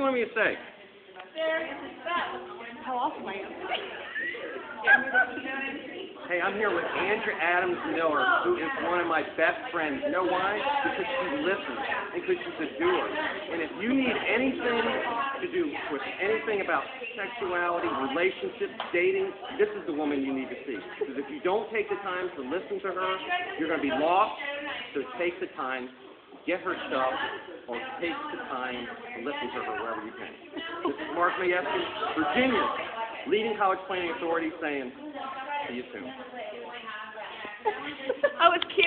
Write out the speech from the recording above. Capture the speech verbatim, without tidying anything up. you want me to say? There is a spell. How awful I am. Hey, I'm here with Andrea Adams-Miller, who is one of my best friends. You know why? Because she listens and because she's a doer. And if you need anything to do with anything about sexuality, relationships, dating, this is the woman you need to see. Because if you don't take the time to listen to her, you're going to be lost. So take the time, get her stuff, or take the time to listen to her wherever you can. This is Mark Maiewski, Virginia, leading college planning authority, saying, see you soon. I was cute.